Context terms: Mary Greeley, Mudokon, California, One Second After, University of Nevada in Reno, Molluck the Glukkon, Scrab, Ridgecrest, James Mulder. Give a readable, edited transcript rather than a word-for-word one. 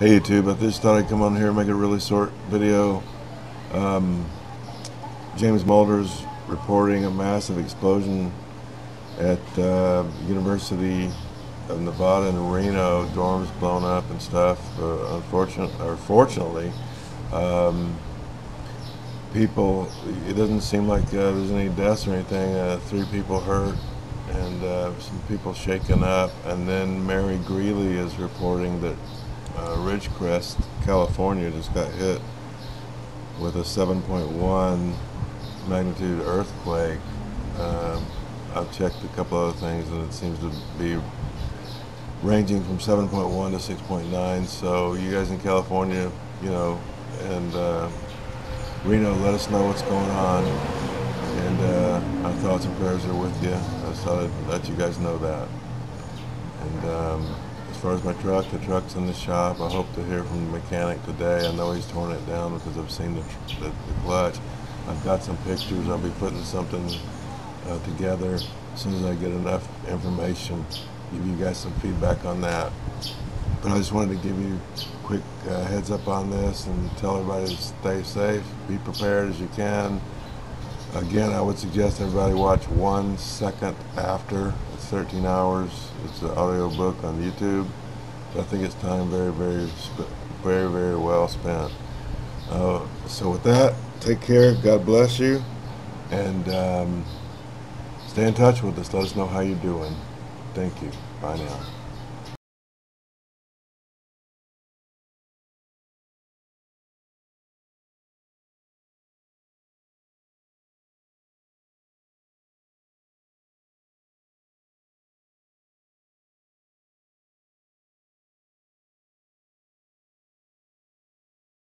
Hey YouTube, I just thought I'd come on here and make a really short video. James Mulder's reporting a massive explosion at University of Nevada in Reno, dorms blown up and stuff. Fortunately, people, it doesn't seem like there's any deaths or anything. 3 people hurt and some people shaken up. And then Mary Greeley is reporting that Ridgecrest, California, just got hit with a 7.1 magnitude earthquake. I've checked a couple other things, and it seems to be ranging from 7.1 to 6.9. So you guys in California, you know, and Reno, let us know what's going on. And our thoughts and prayers are with you. I just thought I'd let you guys know that. And as far as my truck, the truck's in the shop. I hope to hear from the mechanic today. I know he's torn it down because I've seen the clutch. I've got some pictures. I'll be putting something together as soon as I get enough information. Give you guys some feedback on that. But I just wanted to give you a quick heads up on this and tell everybody to stay safe, be prepared as you can. Again, I would suggest everybody watch One Second After. It's 13 hours. It's an audio book on YouTube. So I think it's time very, very well spent. So with that, take care. God bless you. And stay in touch with us. Let us know how you're doing. Thank you. Bye now.